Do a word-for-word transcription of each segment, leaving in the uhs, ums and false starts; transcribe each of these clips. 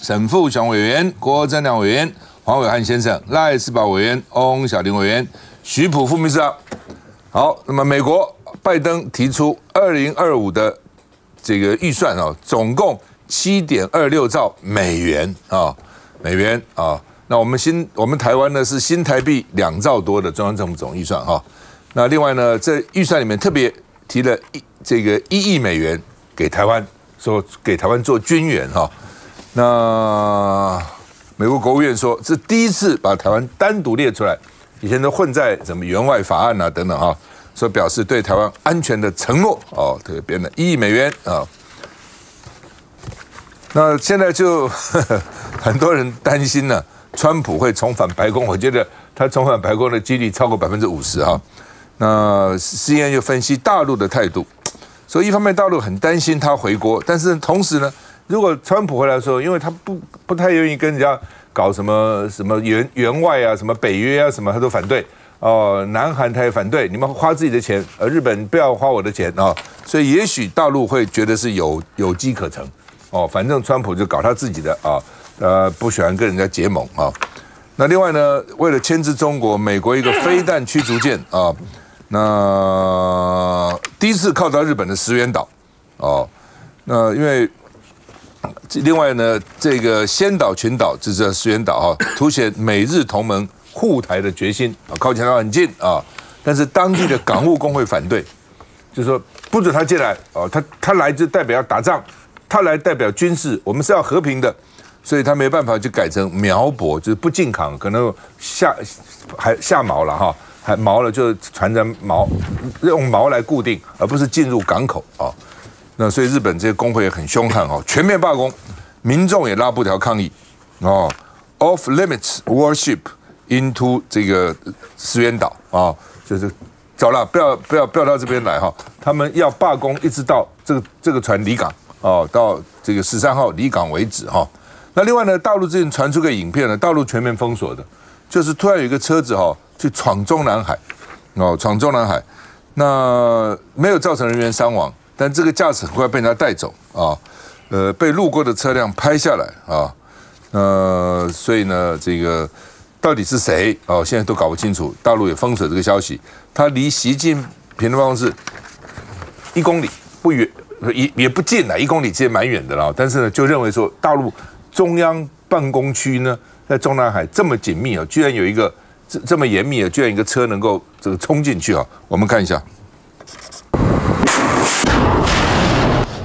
沈富雄委员、郭正亮委员、黄伟汉先生、赖士葆委员、翁小玲委员、徐璞副秘书长。好，那么美国拜登提出二零二五的这个预算啊，总共七点二六兆美元啊，美元啊。那我们新我们台湾呢是新台币两兆多的中央政府总预算哈。那另外呢，这预算里面特别提了一这个一亿美元给台湾，说给台湾做军援哈。 那美国国务院说，这第一次把台湾单独列出来，以前都混在什么援外法案啊等等啊，所以表示对台湾安全的承诺哦，这边的一亿美元啊。那现在就很多人担心呢，川普会重返白宫，我觉得他重返白宫的几率超过百分之五十哈。那 C N N 又分析大陆的态度，所以一方面大陆很担心他回国，但是同时呢。 如果川普回来的时候，因为他不不太愿意跟人家搞什么什么援援外啊，什么北约啊，什么他都反对哦。南韩他也反对，你们花自己的钱，呃，日本不要花我的钱啊、哦。所以也许大陆会觉得是有有机可乘哦。反正川普就搞他自己的啊，呃，不喜欢跟人家结盟啊、哦。那另外呢，为了牵制中国，美国一个飞弹驱逐舰啊、哦，那第一次靠到日本的石垣岛哦，那因为。 另外呢，这个先岛群岛就是石垣岛啊，凸显美日同盟护台的决心啊，靠近它很近啊。但是当地的港务工会反对，就说不准他进来啊，他他来就代表要打仗，他来代表军事，我们是要和平的，所以他没办法就改成苗博，就是不进港，可能下还下锚了哈，还锚了就船长锚用锚来固定，而不是进入港口啊。 那所以日本这些工会也很凶悍哦，全面罢工，民众也拉布条抗议哦。Off limits warship into 这个石垣岛啊，就是走了，不要不要不要到这边来哈。他们要罢工一直到这个这个船离港哦，到这个十三号离港为止哈。那另外呢，大陆最近传出个影片呢，大陆全面封锁的，就是突然有一个车子哈去闯中南海哦，闯中南海，那没有造成人员伤亡。 但这个驾驶很快被人家带走啊，呃，被路过的车辆拍下来啊，呃，所以呢，这个到底是谁哦，现在都搞不清楚。大陆也封锁这个消息，他离习近平的办公室一公里不远，也也不近了，一公里其实蛮远的啦。但是呢，就认为说大陆中央办公区呢，在中南海这么紧密啊，居然有一个这这么严密啊，居然一个车能够这个冲进去啊，我们看一下。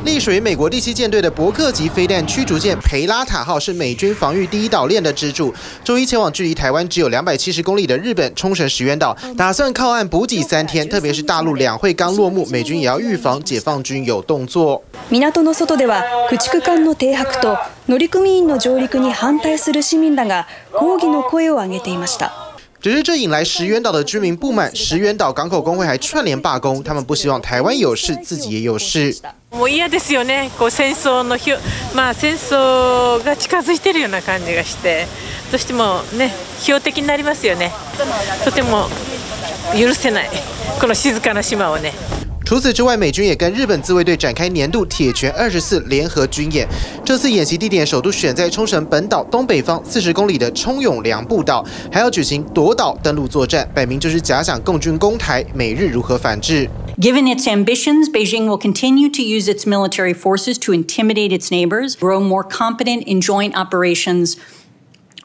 隶属于美国第七舰队的伯克级飞弹驱逐舰“培拉塔号”是美军防御第一岛链的支柱。周一前往距离台湾只有两百七十公里的日本冲绳石垣岛，打算靠岸补给三天。特别是大陆两会刚落幕，美军也要预防解放军有动作。港の外では駆逐艦の停泊と乗組員の上陸に反対する市民らが抗議の声を上げていました。 只是这引来石垣岛的居民不满，石垣岛港口工会还串联罢工，他们不希望台湾有事，自己也有事。もう嫌ですよね。こう戦争の日、まあ戦争が近づいてるような感じがして、どうしてもね、標的になりますよね。とても許せないこの静かな島をね。 除此之外，美军也跟日本自卫队展开年度铁拳二十四联合军演。这次演习地点首度选在冲绳本岛东北方四十公里的冲永良部岛，还要举行夺岛登陆作战，摆明就是假想共军攻台，美日如何反制。Given its ambitions, Beijing will continue to use its military forces to intimidate its neighbors, grow more competent in joint operations.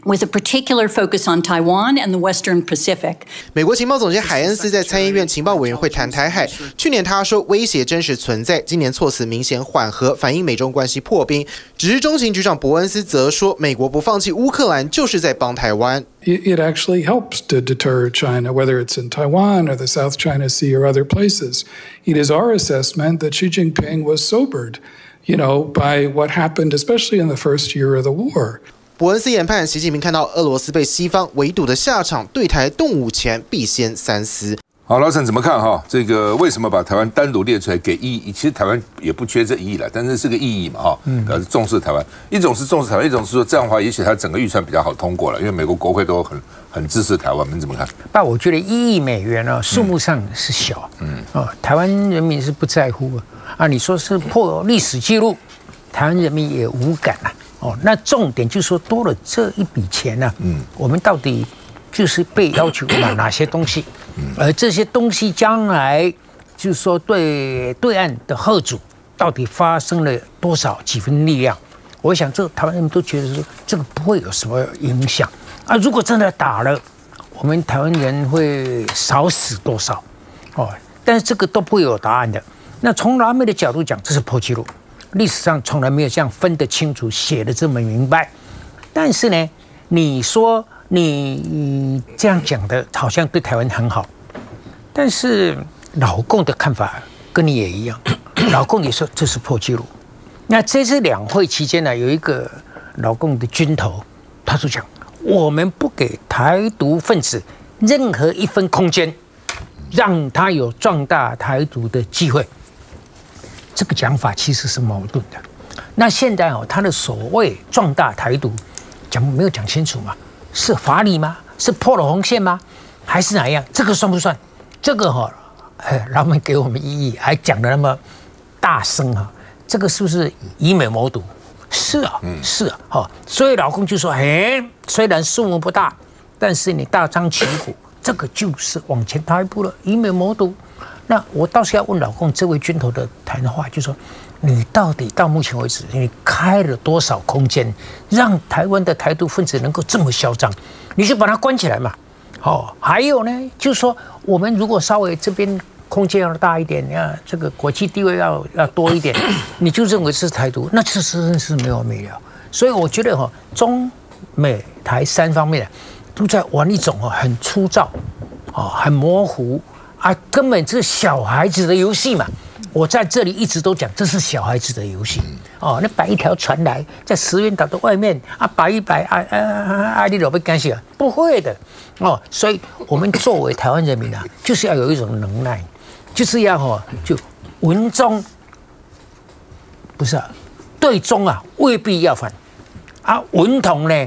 With a particular focus on Taiwan and the Western Pacific. 美国情报总监海恩斯在参议院情报委员会谈台海。去年他说威胁真实存在，今年措辞明显缓和，反映美中关系破冰。只是中情局长伯恩斯则说，美国不放弃乌克兰，就是在帮台湾。It actually helps to deter China, whether it's in Taiwan or the South China Sea or other places. It is our assessment that Xi Jinping was sobered, you know, by what happened, especially in the first year of the war. 伯恩斯研判，习近平看到俄罗斯被西方围堵的下场，对台动武前必先三思。好，老沈怎么看哈？这个为什么把台湾单独列出来给一亿？其实台湾也不缺这一亿了，但是是个意义嘛哈，表示重视台湾。一种是重视台湾，一种是说这样的话，也许它整个预算比较好通过了，因为美国国会都很很支持台湾。你怎么看？那我觉得一亿美元呢、啊，数目上是小，嗯啊，台湾人民是不在乎啊。啊，你说是破历史记录，台湾人民也无感啊。哦，那重点就是说多了这一笔钱呢、啊，嗯，我们到底就是被要求买哪些东西，嗯，而这些东西将来就是说对对岸的后主到底发生了多少几分力量？我想这台湾人都觉得说这个不会有什么影响啊。如果真的打了，我们台湾人会少死多少？哦，但是这个都不会有答案的。那从拉美的角度讲，这是破纪录。 历史上从来没有这样分得清楚、写得这么明白，但是呢，你说你这样讲的，好像对台湾很好，但是老共的看法跟你也一样，老共也说这是破纪录。那这次两会期间呢，有一个老共的军头，他就讲，我们不给台独分子任何一分空间，让他有壮大台独的机会。 这个讲法其实是矛盾的。那现在哦，他的所谓壮大台独，讲没有讲清楚嘛？是法理吗？是破了红线吗？还是哪样？这个算不算？这个哈、哦，哎，老美给我们意义，还讲的那么大声哈、啊，这个是不是以美谋独？是啊，是啊，哈、哦。所以老共就说，哎，虽然数目不大，但是你大张旗鼓，这个就是往前踏一步了，以美谋独。 那我倒是要问老共这位军头的谈话，就是说，你到底到目前为止，你开了多少空间，让台湾的台独分子能够这么嚣张？你就把它关起来嘛。哦，还有呢，就是说，我们如果稍微这边空间要大一点，啊，这个国际地位要要多一点，你就认为是台独，那这真是没完没了。所以我觉得哈、哦，中美台三方面都在玩一种哦很粗糙，哦很模糊。 啊，根本是小孩子的游戏嘛！我在这里一直都讲，这是小孩子的游戏哦。那摆一条船来，在石垣岛的外面啊，摆一摆啊啊啊！你老被干涉，不会的哦。所以，我们作为台湾人民啊，就是要有一种能耐，就是要哦，就文中不是啊，对中啊未必要反啊，文统呢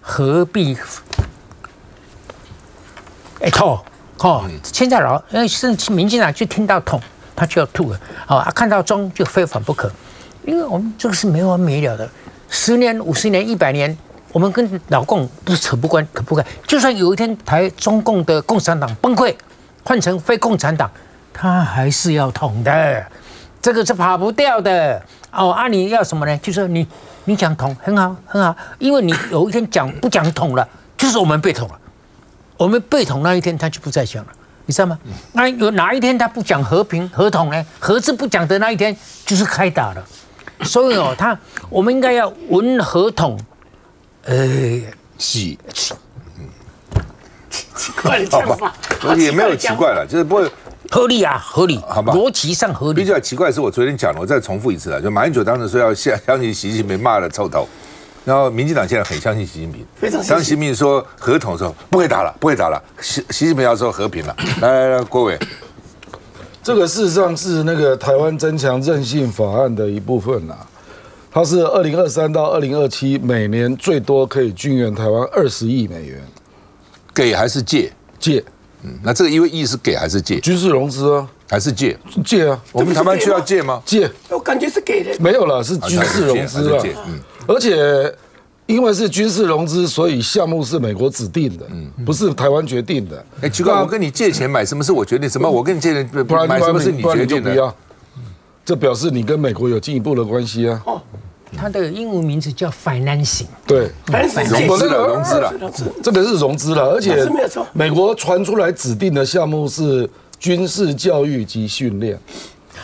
何必哎痛？ 哦，现在老，因为甚至民进党就听到统，他就要吐了。哦，看到中就非反不可，因为我们这个是没完没了的，十年、五十年、一百年，我们跟老共不是扯不关、可不干。就算有一天台中共的共产党崩溃，换成非共产党，他还是要统的，这个是跑不掉的。哦，啊，你要什么呢？就说你你讲统很好很好，因为你有一天讲不讲统了，就是我们被统了。 我们被统那一天，他就不再讲了，你知道吗？那有哪一天他不讲和平、和统呢？和字不讲的那一天，就是开打了。所以哦，他我们应该要文和统，呃，是，嗯，奇怪的讲法，也没有奇怪了，就是不会合理啊，合理，好吧，逻辑上合理。比较奇怪的是我昨天讲了，我再重复一次了，就马英九当时说要相信习近平，骂了臭头。 然后，民进党现在很相信习近平，非常相信。当习近平说和统的时候，不会打了，不会打了。习习近平要说和平了。来来来，郭伟，这个事实上是那个台湾增强韧性法案的一部分啦、啊。它是二零二三到二零二七每年最多可以军援台湾二十亿美元，给还是借？借。嗯，那这个因为亿是给还是借？军事融资啊。 还是借借啊！我们台湾需要借吗？借，我感觉是给的。没有了，是军事融资了。嗯，而且因为是军事融资，所以项目是美国指定的，嗯，不是台湾决定的。哎，奇怪，我跟你借钱买什么是我决定，什么我跟你借钱买什么是你决定的？这表示你跟美国有进一步的关系啊。哦，它的英文名字叫 financing。对，融资了，融资了，这个是融资了，而且美国传出来指定的项目是。 军事教育及训练，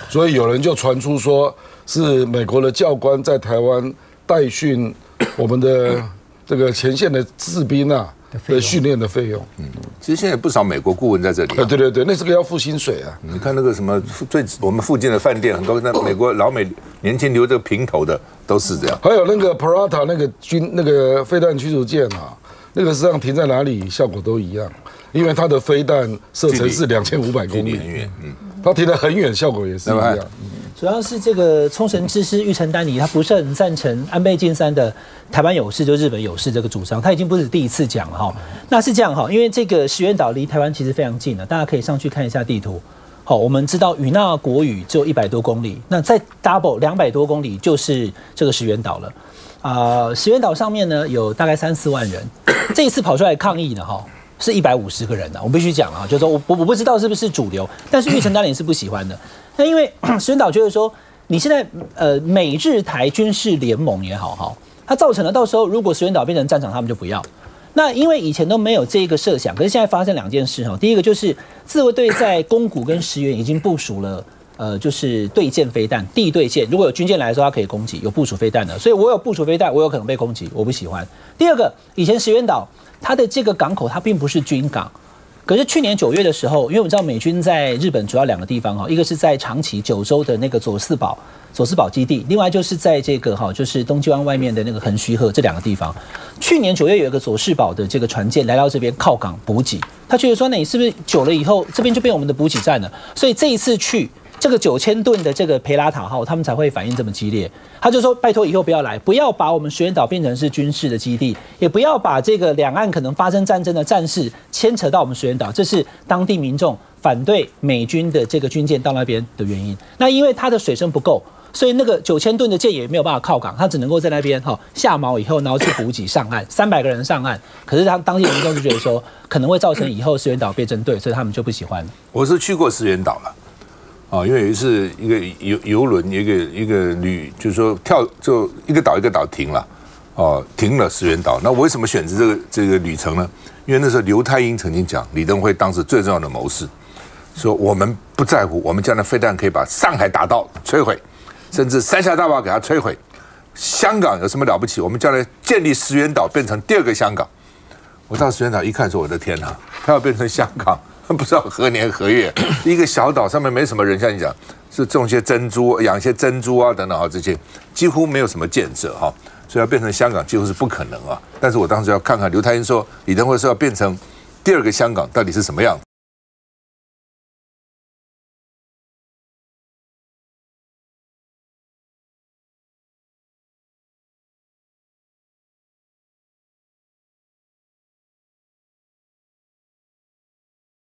所以有人就传出说是美国的教官在台湾代训我们的这个前线的士兵啊的训练的费用。嗯，其实现在不少美国顾问在这里。啊，对对对，那是个要付薪水啊。你看那个什么最我们附近的饭店，很多那美国老美年轻留着平头的都是这样。还有那个 Prata 那个军那个飞弹驱逐舰啊，那个实际上停在哪里效果都一样。 因为它的飞弹射程是两千五百公里，很远，嗯，它停得很远，效果也是一样。主要是这个冲绳知事玉城丹里，他不是很赞成安倍晋三的台湾有事就日本有事这个主张，他已经不是第一次讲了哈。那是这样哈，因为这个石垣岛离台湾其实非常近了，大家可以上去看一下地图。好，我们知道与那国屿只有一百多公里，那再 double 两百多公里就是这个石垣岛了。啊、呃，石原岛上面呢有大概三四万人，这一次跑出来抗议呢，哈、哦，是一百五十个人呢、啊。我必须讲啊，就是说我我我不知道是不是主流，但是玉成当然也是不喜欢的。那因为石原岛觉得说，你现在呃美日台军事联盟也好哈、哦，它造成了到时候如果石原岛变成战场，他们就不要。那因为以前都没有这个设想，可是现在发生两件事哈。第一个就是自卫队在宫古跟石垣已经部署了，呃，就是对舰飞弹、地对舰，如果有军舰来的时候，它可以攻击，有部署飞弹的。所以我有部署飞弹，我有可能被攻击，我不喜欢。第二个，以前石垣岛它的这个港口它并不是军港，可是去年九月的时候，因为我们知道美军在日本主要两个地方哈，一个是在长崎九州的那个佐世保。佐世保基地，另外就是在这个哈，就是东京湾外面的那个横须贺这两个地方。去年九月有一个佐世保的这个船舰来到这边靠港补给，他觉得说，那你是不是久了以后这边就变我们的补给站了？所以这一次去这个九千吨的这个培拉塔号，他们才会反应这么激烈。他就说，拜托以后不要来，不要把我们石垣岛变成是军事的基地，也不要把这个两岸可能发生战争的战事牵扯到我们石垣岛，这是当地民众反对美军的这个军舰到那边的原因。那因为它的水深不够。所以那个九千吨的舰也没有办法靠港，它只能够在那边哈下锚以后，然后去补给上岸，三百个人上岸。可是他当地民众就觉得说，可能会造成以后石垣岛被针对，所以他们就不喜欢。我是去过石垣岛了，啊，因为有一次一个游游轮，一个一个旅，就是说跳就一个岛一个岛停了，哦，停了石垣岛。那我为什么选择这个这个旅程呢？因为那时候刘太英曾经讲，李登辉当时最重要的谋士，说我们不在乎，我们将来飞弹可以把上海打到摧毁。甚至三峡大坝给它摧毁，香港有什么了不起？我们将来建立石垣岛变成第二个香港。我到石垣岛一看，说我的天哪、啊，它要变成香港，不知道何年何月。一个小岛上面没什么人，像你讲是种些珍珠、养些珍珠啊等等啊这些，几乎没有什么建设哈，所以要变成香港几乎是不可能啊。但是我当时要看看刘太英说李登辉说要变成第二个香港到底是什么样子，